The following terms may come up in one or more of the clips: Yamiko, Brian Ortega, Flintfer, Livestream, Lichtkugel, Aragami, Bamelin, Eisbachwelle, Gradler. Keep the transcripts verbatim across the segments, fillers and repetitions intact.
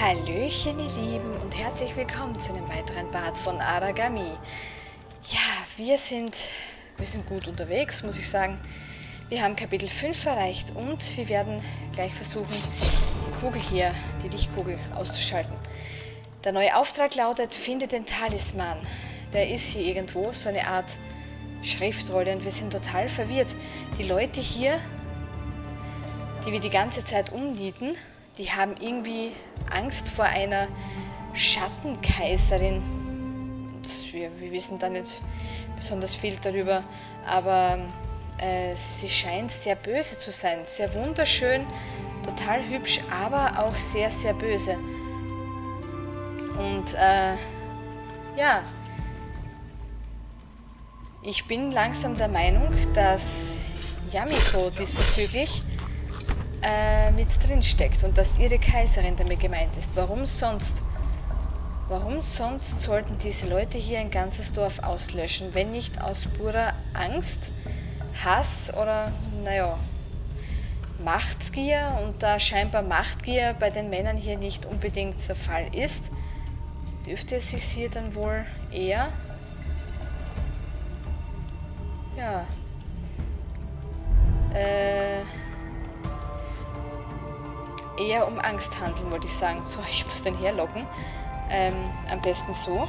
Hallöchen, ihr Lieben, und herzlich willkommen zu einem weiteren Part von Aragami. Ja, wir sind, wir sind gut unterwegs, muss ich sagen. Wir haben Kapitel fünf erreicht und wir werden gleich versuchen, die Kugel hier, die Lichtkugel, auszuschalten. Der neue Auftrag lautet, finde den Talisman. Der ist hier irgendwo, so eine Art Schriftrolle, und wir sind total verwirrt. Die Leute hier, die wir die ganze Zeit umnieten, die haben irgendwie Angst vor einer Schattenkaiserin. Und wir, wir wissen da nicht besonders viel darüber, aber äh, sie scheint sehr böse zu sein. Sehr wunderschön, total hübsch, aber auch sehr, sehr böse. Und äh, ja, ich bin langsam der Meinung, dass Yamiko diesbezüglich mit drin steckt und dass ihre Kaiserin damit gemeint ist. Warum sonst? Warum sonst sollten diese Leute hier ein ganzes Dorf auslöschen, wenn nicht aus purer Angst, Hass oder, naja, Machtgier? Und da scheinbar Machtgier bei den Männern hier nicht unbedingt der Fall ist, dürfte es sich hier dann wohl eher, ja, äh, eher um Angst handeln, wollte ich sagen. So, ich muss den herlocken. Ähm, am besten so.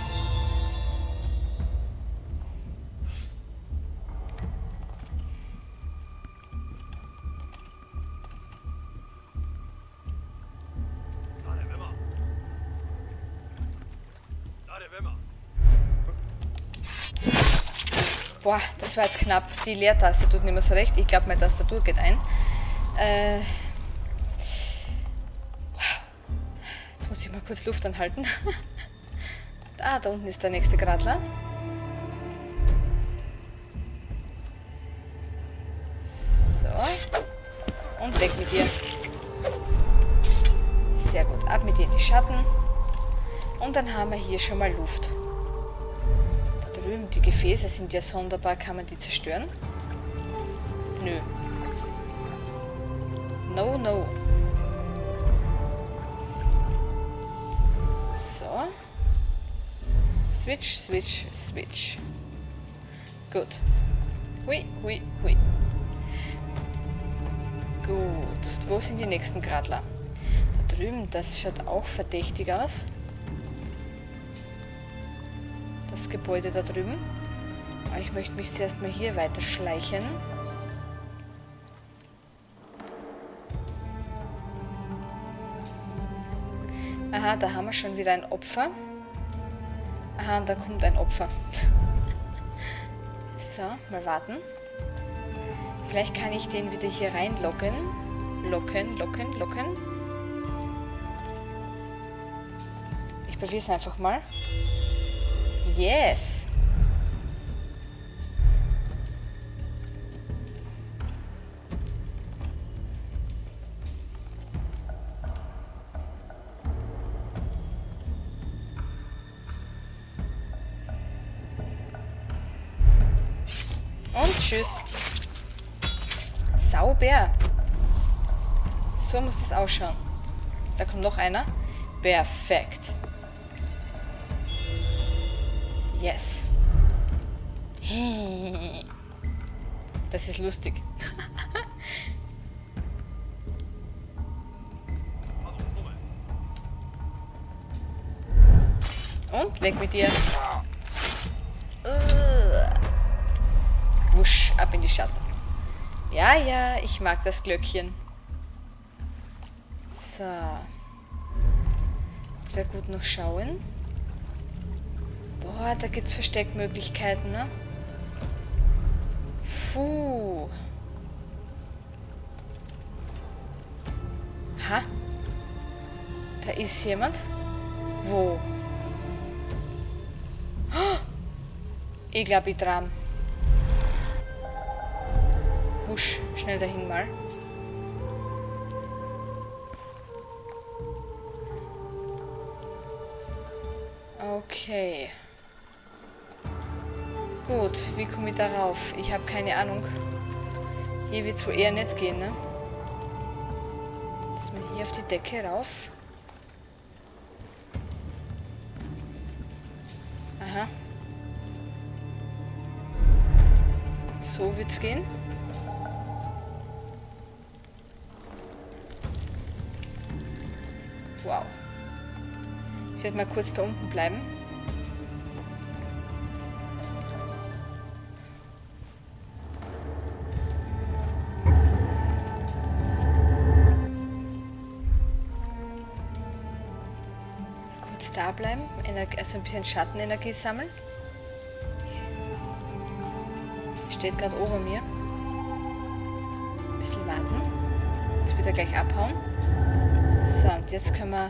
Boah, das war jetzt knapp. Die Leertaste tut nicht mehr so recht. Ich glaube, meine Tastatur geht ein. Äh... Muss ich mal kurz Luft anhalten. Ah, da unten ist der nächste Gradler. So. Und weg mit dir. Sehr gut. Ab mit dir in die Schatten. Und dann haben wir hier schon mal Luft. Da drüben, die Gefäße sind ja sonderbar. Kann man die zerstören? Nö. No, no. So. Switch, switch, switch. Gut. Hui, hui, hui. Gut. Wo sind die nächsten Gradler? Da drüben, das schaut auch verdächtig aus. Das Gebäude da drüben. Aber ich möchte mich zuerst mal hier weiter schleichen. Aha, da haben wir schon wieder ein Opfer. Aha, und da kommt ein Opfer. So, mal warten. Vielleicht kann ich den wieder hier reinlocken. Locken, locken, locken. Ich probiere es einfach mal. Yes! Tschüss. Sauber. So muss das ausschauen. Da kommt noch einer. Perfekt. Yes. Das ist lustig. Und weg mit dir. Wusch, ab in die Schatten. Ja, ja, ich mag das Glöckchen. So. Jetzt wäre gut noch schauen. Boah, da gibt es Versteckmöglichkeiten, ne? Puh. Ha? Da ist jemand. Wo? Oh! Ich glaube, ich dran. Wusch, schnell dahin mal. Okay. Gut, wie komme ich darauf? Ich habe keine Ahnung. Hier wird es wohl eher nicht gehen, ne? Dass man hier auf die Decke rauf. Aha. So wird's gehen. Wow. Ich werde mal kurz da unten bleiben. Kurz da bleiben, also ein bisschen Schattenenergie sammeln. Steht gerade ober mir. Ein bisschen warten. Jetzt wird er gleich abhauen. So, und jetzt können wir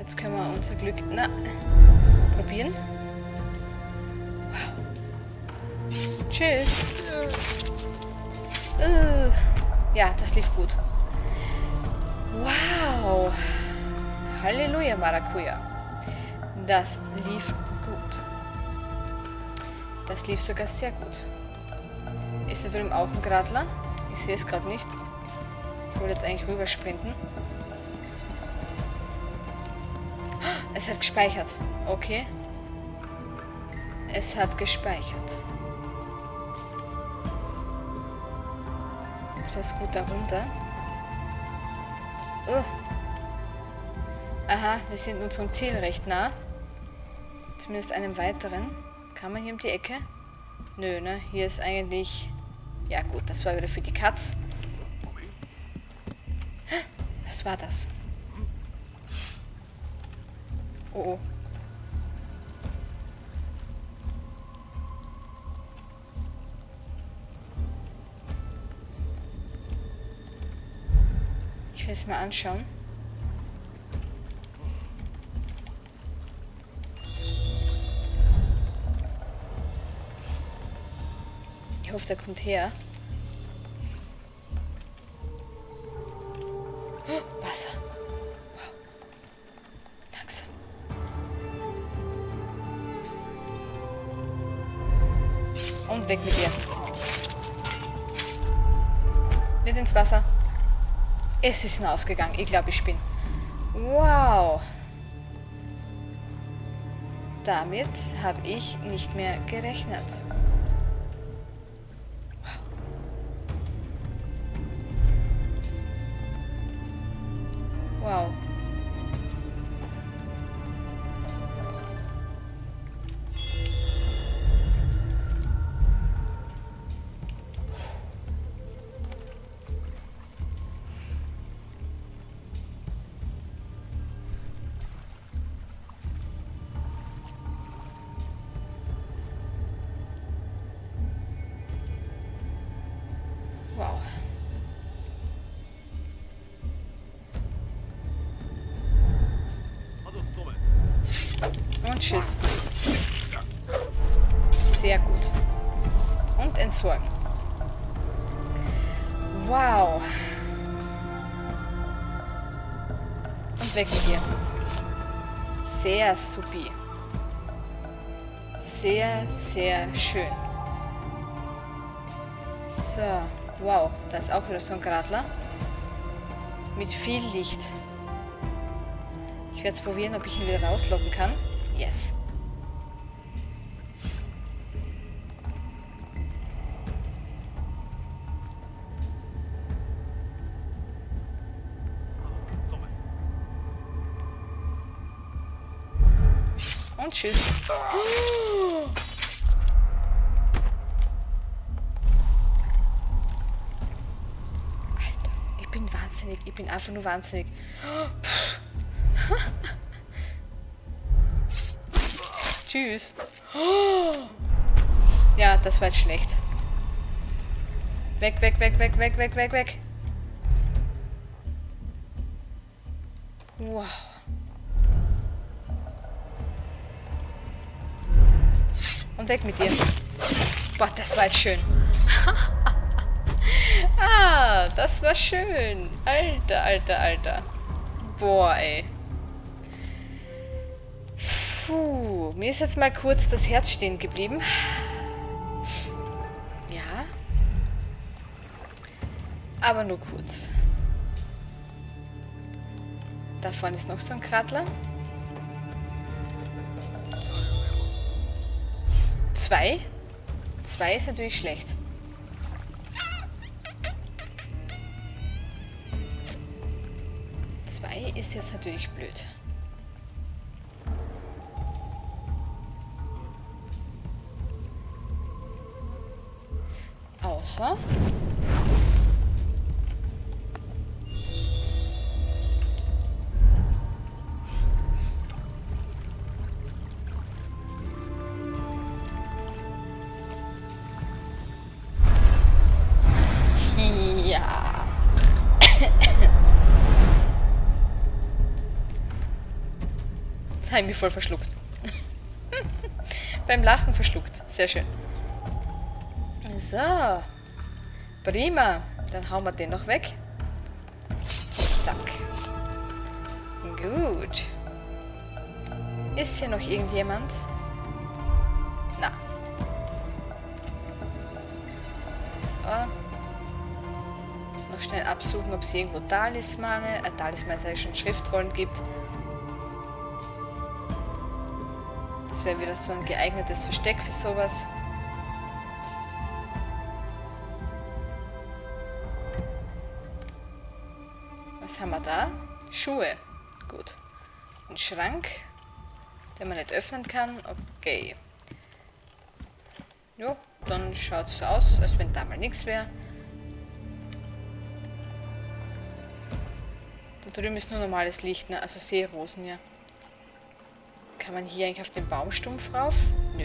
jetzt können wir unser Glück na, probieren. Wow. Tschüss. Uh, ja, das lief gut. Wow. Halleluja, Maracuja. Das lief gut. Das lief sogar sehr gut. Ist da drüben auch ein Gradler? Ich sehe es gerade nicht. Ich wollte jetzt eigentlich rübersprinten. Es hat gespeichert. Okay. Es hat gespeichert. Jetzt passt gut darunter. Uh. Aha, wir sind unserem Ziel recht nah. Zumindest einem weiteren. Kann man hier um die Ecke? Nö, ne? Hier ist eigentlich... Ja gut, das war wieder für die Katz. Was war das? Oh, oh. Ich will es mal anschauen. Ich hoffe, der kommt her. Oh, Wasser. Wow. Langsam. Und weg mit dir. Nicht ins Wasser. Es ist hinausgegangen. Ich glaube, ich spinne. Wow. Damit habe ich nicht mehr gerechnet. Wow. Wow. Und tschüss. Sehr gut. Und entsorgen. Wow. Und weg mit dir. Sehr supi. Sehr, sehr schön. So. Wow. Da ist auch wieder so ein Gradler. Mit viel Licht. Ich werde jetzt probieren, ob ich ihn wieder rauslocken kann. Yes. Und tschüss. Oh. Alter, ich bin wahnsinnig. Ich bin einfach nur wahnsinnig. Oh. Tschüss. Oh. Ja, das war jetzt schlecht. Weg, weg, weg, weg, weg, weg, weg, weg. Wow. Und weg mit dir. Boah, das war jetzt schön. Ah, das war schön. Alter, alter, alter. Boah, ey. Puh, mir ist jetzt mal kurz das Herz stehen geblieben. Ja. Aber nur kurz. Da vorne ist noch so ein Kratler. zwei. Zwei ist natürlich schlecht. Zwei ist jetzt natürlich blöd. Außer... Habe ich mich voll verschluckt. Beim Lachen verschluckt. Sehr schön. So. Prima. Dann hauen wir den noch weg. Zack. Gut. Ist hier noch irgendjemand? Na. So. Noch schnell absuchen, ob es irgendwo Talismane, äh, Talismane, sei schon Schriftrollen gibt. Wäre wieder so ein geeignetes Versteck für sowas. Was haben wir da? Schuhe. Gut. Ein Schrank, den man nicht öffnen kann. Okay. Jo, dann schaut es so aus, als wenn da mal nichts wäre. Da drüben ist nur normales Licht, ne? Also Seerosen, ja. Kann man hier eigentlich auf den Baumstumpf rauf? Nö.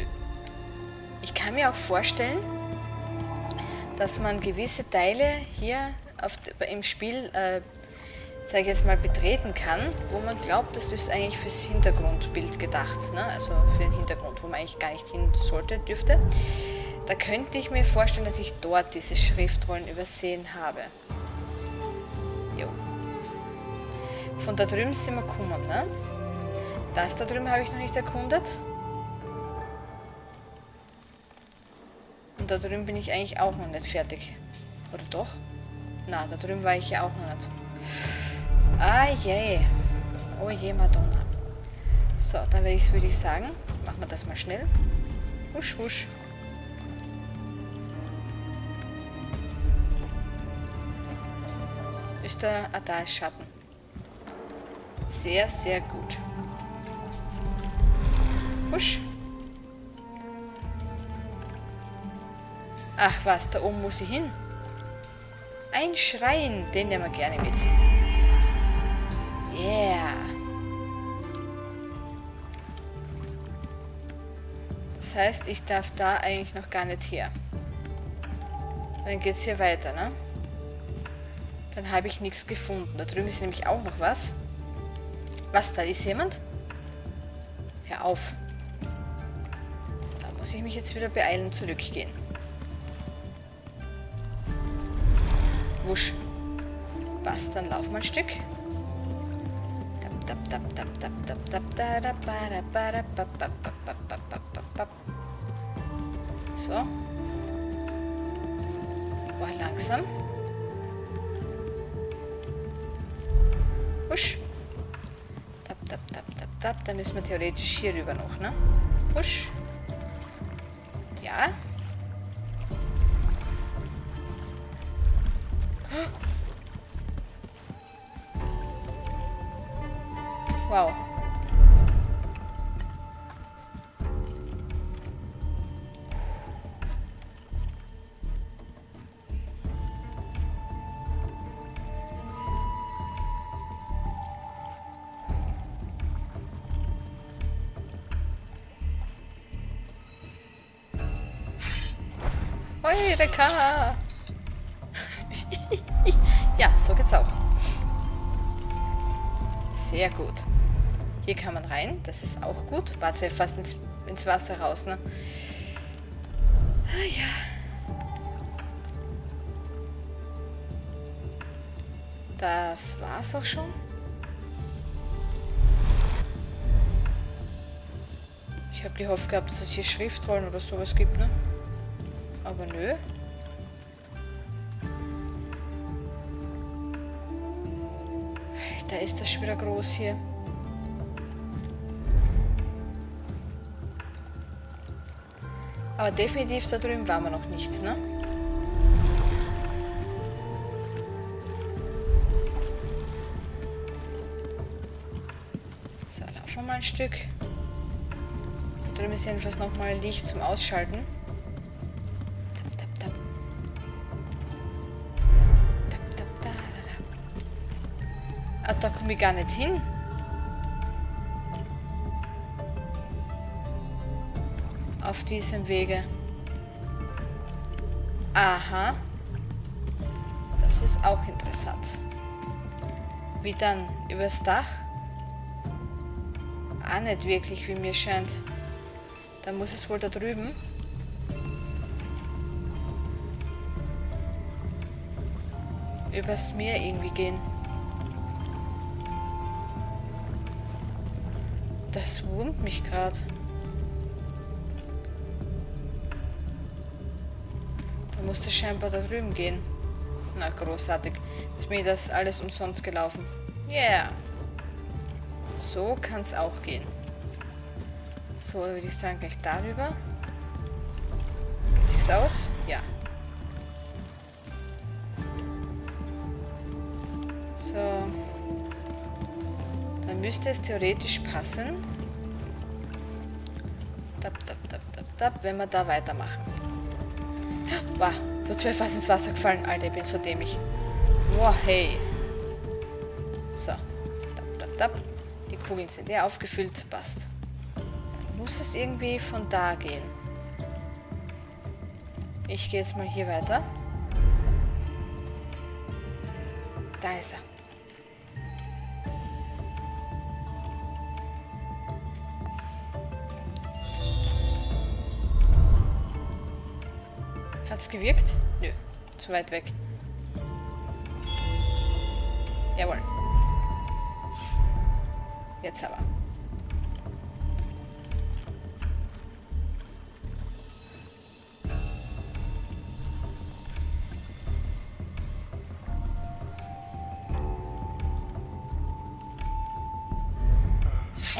Ich kann mir auch vorstellen, dass man gewisse Teile hier auf, im Spiel, äh, sage ich jetzt mal, betreten kann, wo man glaubt, dass das eigentlich fürs Hintergrundbild gedacht, ne? Also für den Hintergrund, wo man eigentlich gar nicht hin sollte, dürfte. Da könnte ich mir vorstellen, dass ich dort diese Schriftrollen übersehen habe. Jo. Von da drüben sind wir gekommen, ne? Das da drüben habe ich noch nicht erkundet. Und da drüben bin ich eigentlich auch noch nicht fertig. Oder doch? Na, da drüben war ich ja auch noch nicht. Ah je. Oh je, Madonna. So, dann würde ich, würde ich sagen, machen wir das mal schnell. Husch, husch. Ist da... Ah, da ist Schatten. Sehr, sehr gut. Husch. Ach was, da oben muss ich hin. Ein Schrein, den nehmen wir gerne mit. Yeah. Das heißt, ich darf da eigentlich noch gar nicht her. Dann geht's hier weiter, ne? Dann habe ich nichts gefunden. Da drüben ist nämlich auch noch was. Was, da ist jemand? Hör auf. Muss ich mich jetzt wieder beeilen, zurückgehen. Wusch. Passt, dann lauf mal ein Stück. So. War langsam. Wusch. Tap, tap, tap, tap, tap. Dann müssen wir theoretisch hier rüber noch, ne? Wusch. Ja. Wow. Ja, so geht's auch. Sehr gut. Hier kann man rein, das ist auch gut. Warte, wir fast ins, ins Wasser raus, ne? Ah ja. Das war's auch schon. Ich habe die Hoffnung gehabt, dass es hier Schriftrollen oder sowas gibt, ne? Aber nö. Da ist das schon wieder groß hier. Aber definitiv da drüben waren wir noch nicht, ne? So, laufen wir mal ein Stück. Da drüben ist jedenfalls nochmal Licht zum Ausschalten. Ah, da komme ich gar nicht hin. Auf diesem Wege. Aha. Das ist auch interessant. Wie dann? Übers Dach? Ah, nicht wirklich, wie mir scheint. Dann muss es wohl da drüben. Übers Meer irgendwie gehen. Das wurmt mich gerade. Da musste scheinbar da drüben gehen. Na, großartig. Ist mir das alles umsonst gelaufen. Yeah. So kann es auch gehen. So, würde ich sagen, gleich darüber. Geht sich's aus? Ja. So. Dann müsste es theoretisch passen. Tap, tap, tap, tap, tap, wenn wir da weitermachen. Wow, wird mir fast ins Wasser gefallen. Alter, ich bin so dämlich. Wow, hey. So. Tap, tap, tap. Die Kugeln sind ja aufgefüllt. Passt. Muss es irgendwie von da gehen? Ich gehe jetzt mal hier weiter. Da ist er. Hat's gewirkt? Nö, zu weit weg. Jawohl. Jetzt aber.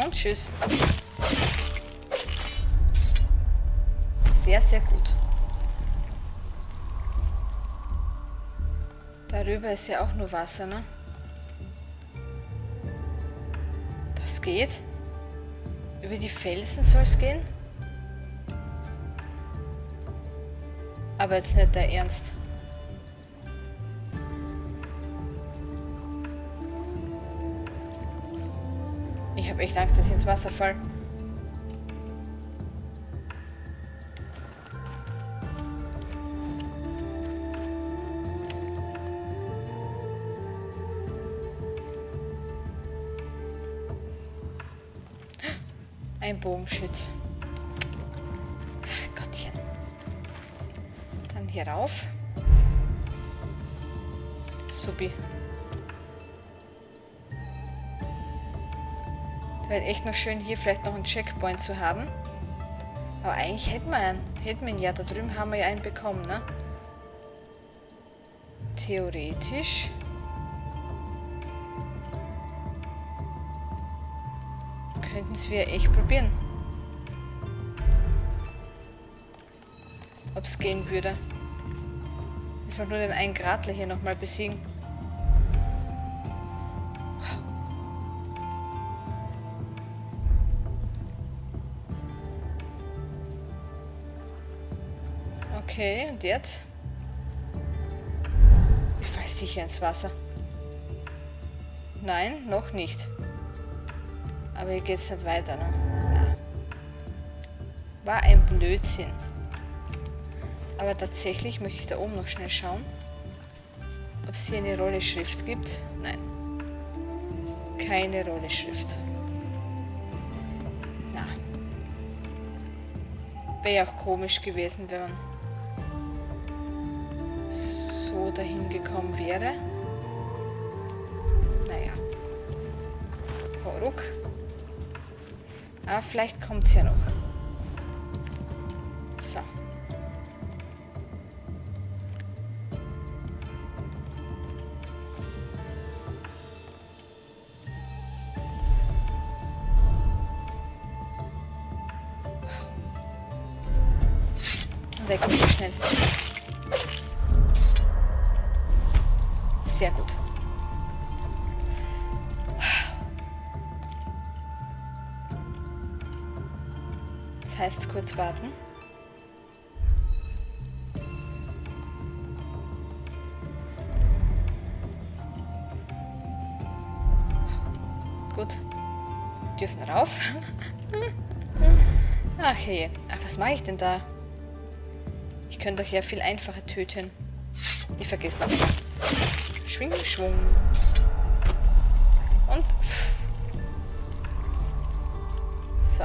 Und tschüss. Sehr, sehr gut. Darüber ist ja auch nur Wasser, ne? Das geht? Über die Felsen soll es gehen? Aber jetzt nicht der Ernst. Ich habe echt Angst, dass ich ins Wasser falle. Ein Bogenschütz. Ach Gottchen. Dann hier rauf. Supi. Wäre echt noch schön, hier vielleicht noch einen Checkpoint zu haben. Aber eigentlich hätten wir einen. Hätten wir ihn ja. Da drüben haben wir ja einen bekommen, ne? Theoretisch. Könnten es wir echt probieren. Ob es gehen würde. Müssen wir nur den einen Gratler hier nochmal besiegen. Okay, und jetzt? Ich falle sicher ins Wasser. Nein, noch nicht. Aber hier geht's nicht weiter, ne? Nein. War ein Blödsinn. Aber tatsächlich möchte ich da oben noch schnell schauen, ob es hier eine Rollenschrift gibt. Nein. Keine Rollenschrift. Na. Wäre ja auch komisch gewesen, wenn man so dahin gekommen wäre. Naja. Horuk. Ah, vielleicht kommt es ja noch. So. weg mit den Händen. Sehr gut. Das heißt, kurz warten. Gut. Dürfen rauf. Ach hey, ach, was mache ich denn da? Ich könnte doch ja viel einfacher töten. Ich vergesse das. Schwing, Schwung. Und. Pff. So.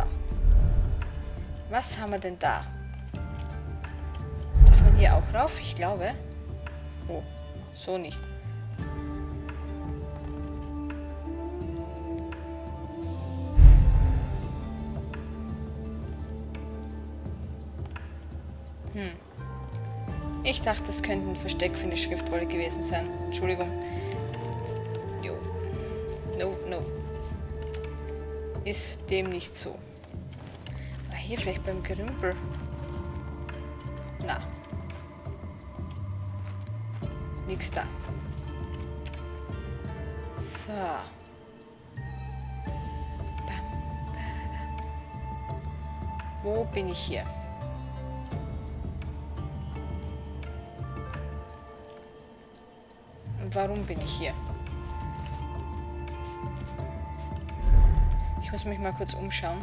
Was haben wir denn da? Darf man hier auch rauf? Ich glaube. Oh, so nicht. Hm. Ich dachte, das könnte ein Versteck für eine Schriftrolle gewesen sein. Entschuldigung. Jo. No, no. Ist dem nicht so. Ah, hier vielleicht beim Gerümpel. Na. Nix da. So. Wo bin ich hier? Warum bin ich hier? Ich muss mich mal kurz umschauen.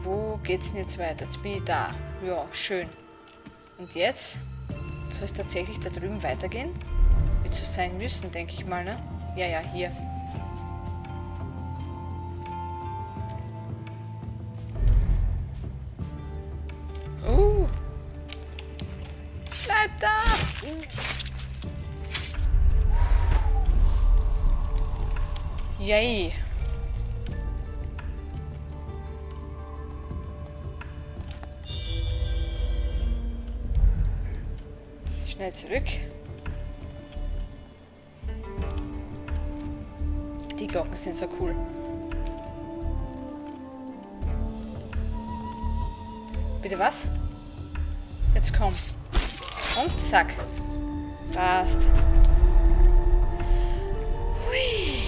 Wo geht's denn jetzt weiter? Jetzt bin ich da. Ja, schön. Und jetzt? Soll es tatsächlich da drüben weitergehen? Wird so sein müssen, denke ich mal, ne? Ja, ja, hier. Uh! Bleib da! Yay. Schnell zurück. Die Glocken sind so cool. Bitte was? Jetzt komm. Und zack. Passt. Hui.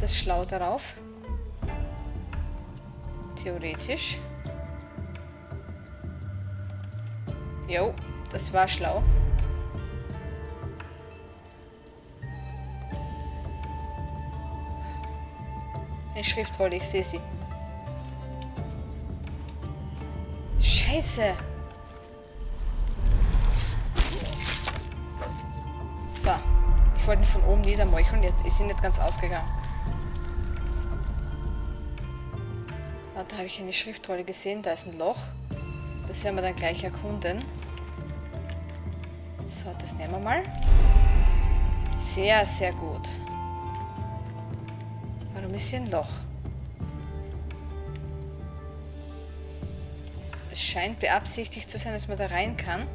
Das schlau darauf. Theoretisch. Jo, das war schlau. Eine Schriftrolle, ich sehe sie. Scheiße! So, ich wollte ihn von oben niedermeucheln, jetzt ist sie nicht ganz ausgegangen. Da habe ich eine Schriftrolle gesehen, da ist ein Loch. Das werden wir dann gleich erkunden. So, das nehmen wir mal. Sehr, sehr gut. Warum ist hier ein Loch? Es scheint beabsichtigt zu sein, dass man da rein kann.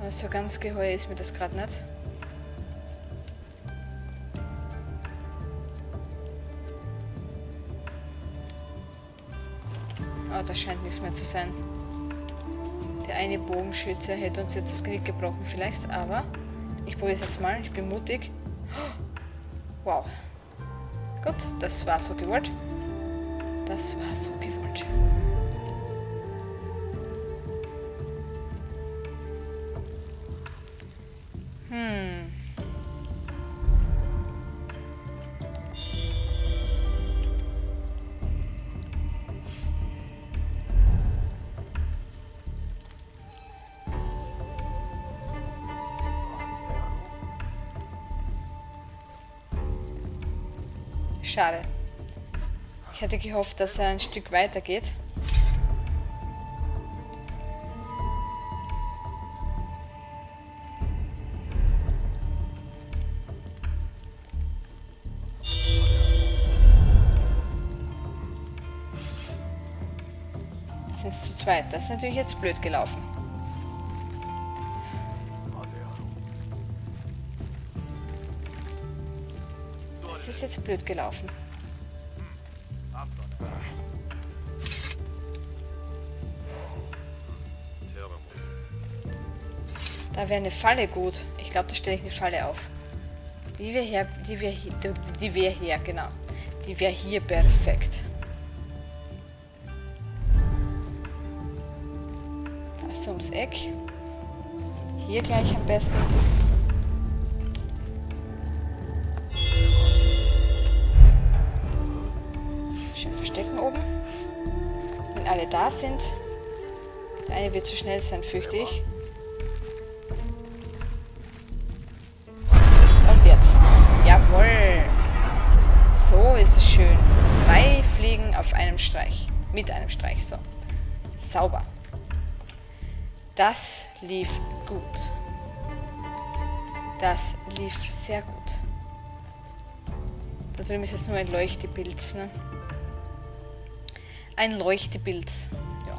Aber so ganz geheuer ist mir das gerade nicht. Da scheint nichts mehr zu sein. Der eine Bogenschütze hätte uns jetzt das Genick gebrochen vielleicht, aber ich probiere es jetzt mal, ich bin mutig. Wow. Gut, das war so gewollt. Das war so gewollt. Hm. Schade. Ich hätte gehofft, dass er ein Stück weiter geht. Jetzt sind es zu zweit. Das ist natürlich jetzt blöd gelaufen. ist jetzt blöd gelaufen. Da wäre eine Falle gut. Ich glaube, da stelle ich eine Falle auf. Die wäre hier, die wäre hier, die wäre hier, genau. Die wäre hier perfekt. Das ums Eck. Hier gleich am besten. Schön verstecken oben. Wenn alle da sind. Der eine wird zu schnell sein, fürchte ich. Auf einem Streich. Mit einem Streich. So. Sauber. Das lief gut. Das lief sehr gut. Da drüben ist jetzt nur ein Leuchtepilz. Ne? Ein Leuchtepilz. Ja.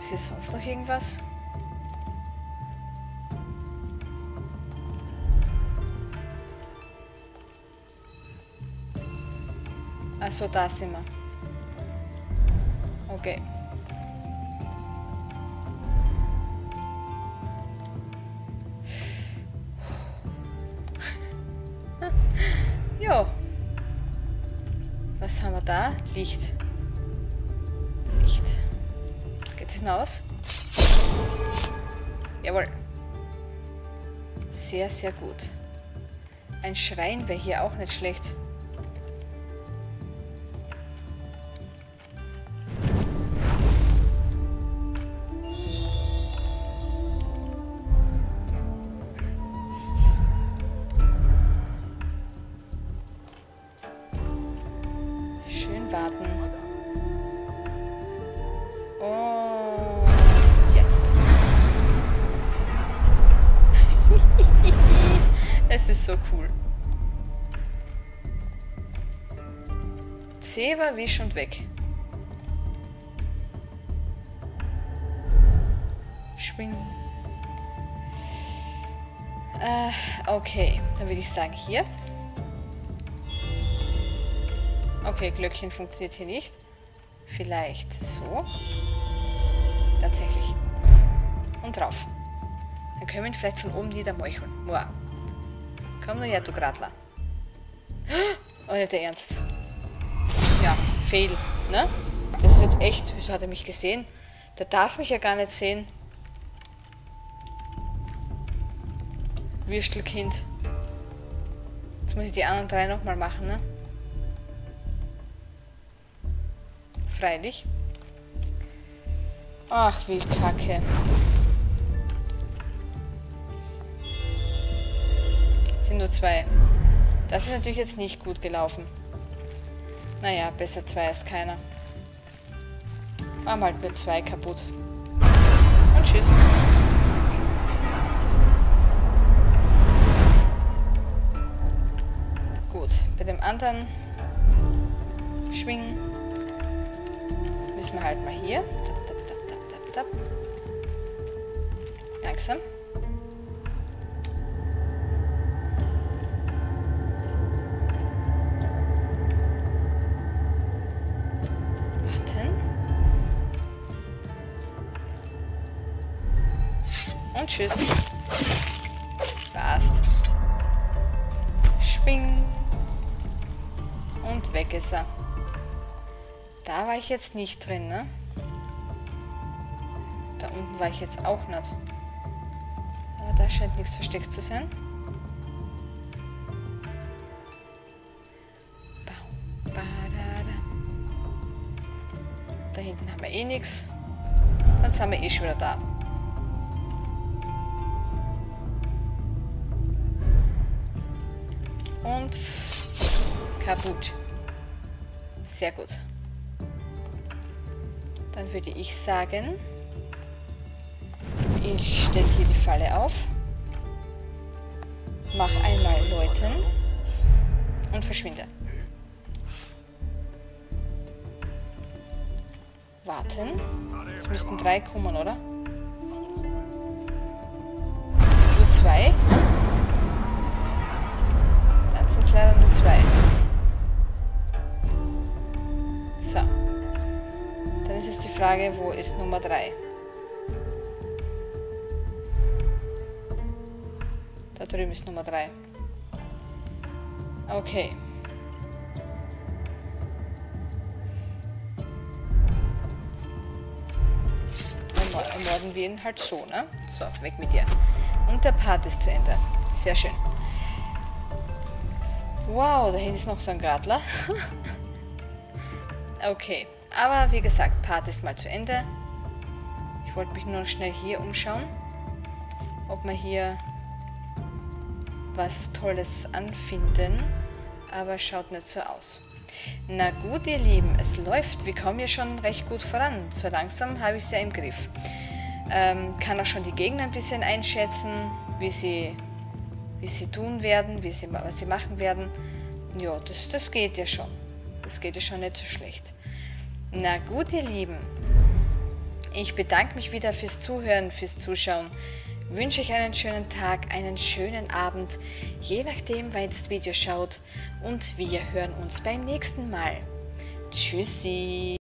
Ist jetzt sonst noch irgendwas? Achso, da sind wir. Okay. Jo. Was haben wir da? Licht. Licht. Geht's hinaus? Jawohl. Sehr, sehr gut. Ein Schrein wäre hier auch nicht schlecht. Wisch und weg. Springen. Äh, okay. Dann würde ich sagen, hier. Okay, Glöckchen funktioniert hier nicht. Vielleicht so. Tatsächlich. Und drauf. Dann können wir ihn vielleicht von oben niedermeucheln. Wow. Komm nur her, du Gratler. Oh, nicht der Ernst. Fail, ne? Das ist jetzt echt. Wieso hat er mich gesehen? Der darf mich ja gar nicht sehen. Würstelkind. Jetzt muss ich die anderen drei nochmal machen, ne? Freilich. Ach, wie kacke. Es sind nur zwei. Das ist natürlich jetzt nicht gut gelaufen. Naja, besser zwei als keiner. Machen halt nur zwei kaputt. Und tschüss. Gut, bei dem anderen schwingen müssen wir halt mal hier. Tap, tap, tap, tap, tap, tap. Langsam. Tschüss. Passt. Schwing. Und weg ist er. Da war ich jetzt nicht drin, ne? Da unten war ich jetzt auch nicht. Aber da scheint nichts versteckt zu sein. Da hinten haben wir eh nichts. Dann sind wir eh schon wieder da. Und kaputt. Sehr gut. Dann würde ich sagen, ich stelle hier die Falle auf, mache einmal läuten und verschwinde. Warten. Jetzt müssten drei kommen, oder? Nur zwei. es leider nur zwei. So. Dann ist jetzt die Frage, wo ist Nummer drei? Da drüben ist Nummer drei. Okay. Dann ermorden wir ihn halt so, ne? So, weg mit dir. Und der Part ist zu Ende. Sehr schön. Wow, da hinten ist noch so ein Gratler. Okay, aber wie gesagt, Part ist mal zu Ende. Ich wollte mich nur noch schnell hier umschauen, ob wir hier was Tolles anfinden, aber schaut nicht so aus. Na gut, ihr Lieben, es läuft. Wir kommen hier schon recht gut voran. So langsam habe ich es ja im Griff. Ähm, kann auch schon die Gegner ein bisschen einschätzen, wie sie, wie sie tun werden, wie sie, was sie machen werden. Ja, das, das geht ja schon. Das geht ja schon nicht so schlecht. Na gut, ihr Lieben. Ich bedanke mich wieder fürs Zuhören, fürs Zuschauen. Wünsche euch einen schönen Tag, einen schönen Abend, je nachdem, wann ihr das Video schaut. Und wir hören uns beim nächsten Mal. Tschüssi!